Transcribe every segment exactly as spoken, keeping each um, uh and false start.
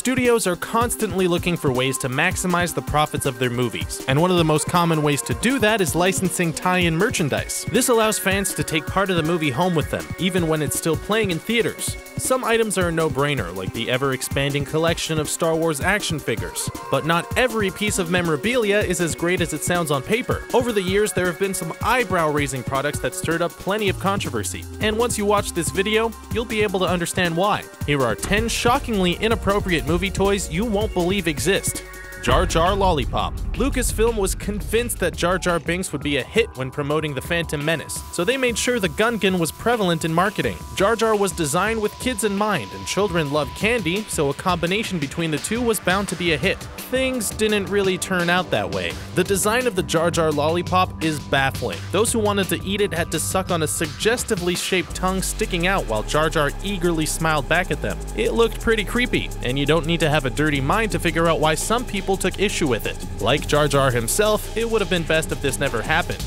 studios are constantly looking for ways to maximize the profits of their movies, and one of the most common ways to do that is licensing tie-in merchandise. This allows fans to take part of the movie home with them, even when it's still playing in theaters. Some items are a no-brainer, like the ever-expanding collection of Star Wars action figures, but not every piece of memorabilia is as great as it sounds on paper. Over the years, there have been some eyebrow-raising products that stirred up plenty of controversy, and once you watch this video, you'll be able to understand why. Here are ten shockingly inappropriate movie toys you won't believe exist. Jar Jar Lollipop. Lucasfilm was convinced that Jar Jar Binks would be a hit when promoting The Phantom Menace, so they made sure the Gungan was prevalent in marketing. Jar Jar was designed with kids in mind, and children love candy, so a combination between the two was bound to be a hit. Things didn't really turn out that way. The design of the Jar Jar Lollipop is baffling. Those who wanted to eat it had to suck on a suggestively shaped tongue sticking out while Jar Jar eagerly smiled back at them. It looked pretty creepy, and you don't need to have a dirty mind to figure out why some people took issue with it. Like Jar Jar himself, it would have been best if this never happened.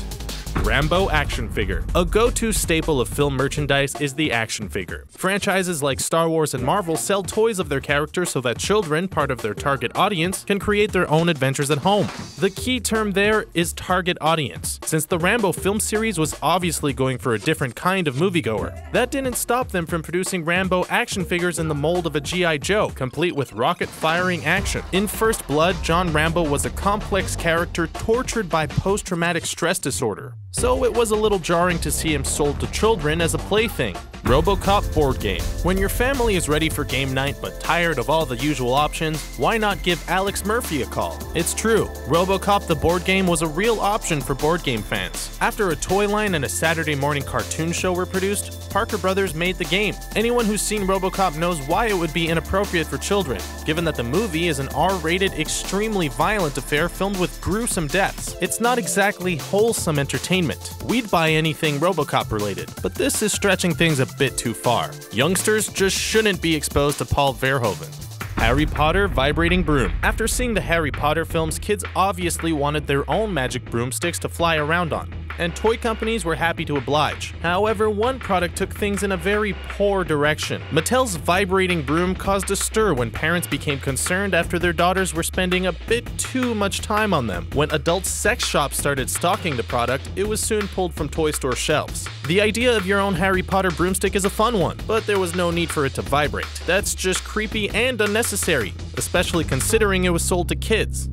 Rambo action figure. A go-to staple of film merchandise is the action figure. Franchises like Star Wars and Marvel sell toys of their characters so that children, part of their target audience, can create their own adventures at home. The key term there is target audience, since the Rambo film series was obviously going for a different kind of moviegoer. That didn't stop them from producing Rambo action figures in the mold of a G I Joe, complete with rocket-firing action. In First Blood, John Rambo was a complex character tortured by post-traumatic stress disorder. So it was a little jarring to see him sold to children as a plaything. RoboCop board game. When your family is ready for game night but tired of all the usual options, why not give Alex Murphy a call? It's true, RoboCop the board game was a real option for board game fans. After a toy line and a Saturday morning cartoon show were produced, Parker Brothers made the game. Anyone who's seen RoboCop knows why it would be inappropriate for children, given that the movie is an R rated, extremely violent affair filmed with gruesome deaths. It's not exactly wholesome entertainment. We'd buy anything RoboCop related, but this is stretching things a bit too far. Youngsters just shouldn't be exposed to Paul Verhoeven. Harry Potter vibrating broom. After seeing the Harry Potter films, kids obviously wanted their own magic broomsticks to fly around on, and toy companies were happy to oblige. However, one product took things in a very poor direction. Mattel's vibrating broom caused a stir when parents became concerned after their daughters were spending a bit too much time on them. When adult sex shops started stocking the product, it was soon pulled from toy store shelves. The idea of your own Harry Potter broomstick is a fun one, but there was no need for it to vibrate. That's just creepy and unnecessary, especially considering it was sold to kids.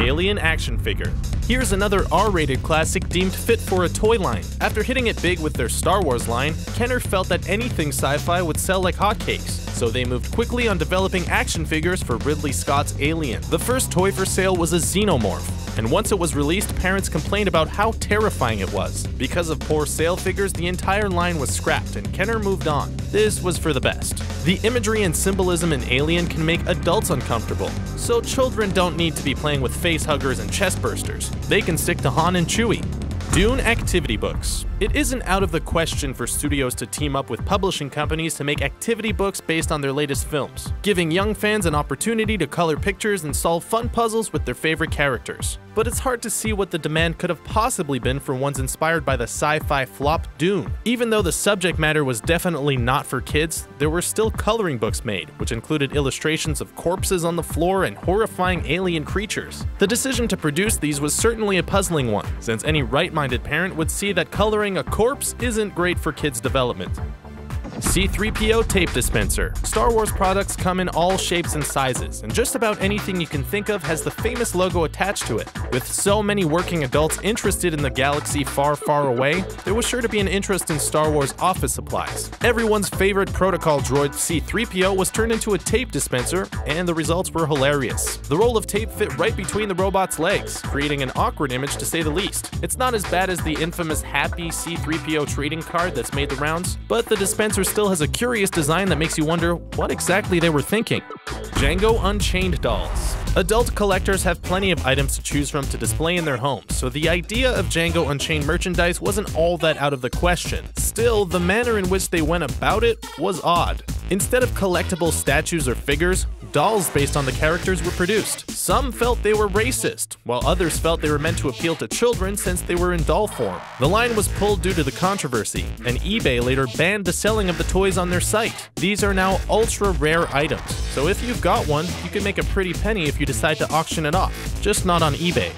Alien action figure. Here's another R rated classic deemed fit for a toy line. After hitting it big with their Star Wars line, Kenner felt that anything sci-fi would sell like hotcakes, so they moved quickly on developing action figures for Ridley Scott's Alien. The first toy for sale was a Xenomorph, and once it was released, parents complained about how terrifying it was. Because of poor sale figures, the entire line was scrapped and Kenner moved on. This was for the best. The imagery and symbolism in Alien can make adults uncomfortable, so children don't need to be playing with face huggers and chest bursters. They can stick to Han and Chewie. Dune activity books. It isn't out of the question for studios to team up with publishing companies to make activity books based on their latest films, giving young fans an opportunity to color pictures and solve fun puzzles with their favorite characters. But it's hard to see what the demand could have possibly been for ones inspired by the sci-fi flop Dune. Even though the subject matter was definitely not for kids, there were still coloring books made, which included illustrations of corpses on the floor and horrifying alien creatures. The decision to produce these was certainly a puzzling one, since any right-minded parent would see that coloring a corpse isn't great for kids' development. C three P O tape dispenser. Star Wars products come in all shapes and sizes, and just about anything you can think of has the famous logo attached to it. With so many working adults interested in the galaxy far, far away, there was sure to be an interest in Star Wars office supplies. Everyone's favorite protocol droid C three P O was turned into a tape dispenser, and the results were hilarious. The roll of tape fit right between the robot's legs, creating an awkward image to say the least. It's not as bad as the infamous happy C three P O trading card that's made the rounds, but the dispenser still has a curious design that makes you wonder what exactly they were thinking. Django Unchained dolls. Adult collectors have plenty of items to choose from to display in their homes, so the idea of Django Unchained merchandise wasn't all that out of the question. Still, the manner in which they went about it was odd. Instead of collectible statues or figures, dolls based on the characters were produced. Some felt they were racist, while others felt they were meant to appeal to children since they were in doll form. The line was pulled due to the controversy, and eBay later banned the selling of the toys on their site. These are now ultra-rare items, so if you've got one, you can make a pretty penny if you decide to auction it off, just not on eBay.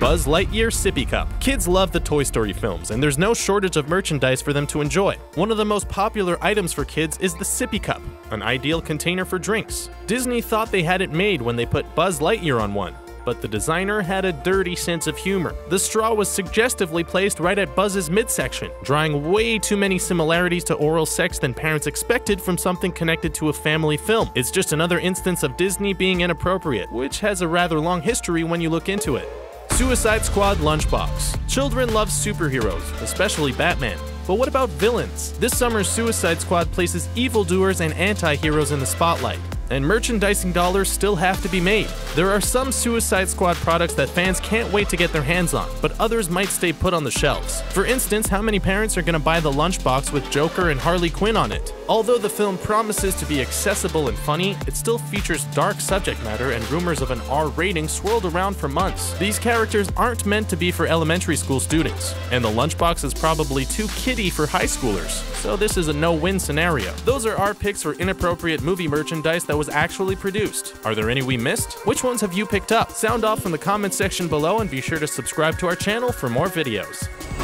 Buzz Lightyear Sippy Cup. Kids love the Toy Story films, and there's no shortage of merchandise for them to enjoy. One of the most popular items for kids is the Sippy Cup, an ideal container for drinks. Disney thought they had it made when they put Buzz Lightyear on one, but the designer had a dirty sense of humor. The straw was suggestively placed right at Buzz's midsection, drawing way too many similarities to oral sex than parents expected from something connected to a family film. It's just another instance of Disney being inappropriate, which has a rather long history when you look into it. Suicide Squad Lunchbox. Children love superheroes, especially Batman. But what about villains? This summer's Suicide Squad places evildoers and anti-heroes in the spotlight, and merchandising dollars still have to be made. There are some Suicide Squad products that fans can't wait to get their hands on, but others might stay put on the shelves. For instance, how many parents are going to buy the lunchbox with Joker and Harley Quinn on it? Although the film promises to be accessible and funny, it still features dark subject matter, and rumors of an R rating swirled around for months. These characters aren't meant to be for elementary school students, and the lunchbox is probably too kiddie for high schoolers, so this is a no-win scenario. Those are our picks for inappropriate movie merchandise that was actually produced. Are there any we missed? Which ones have you picked up? Sound off in the comments section below, and be sure to subscribe to our channel for more videos.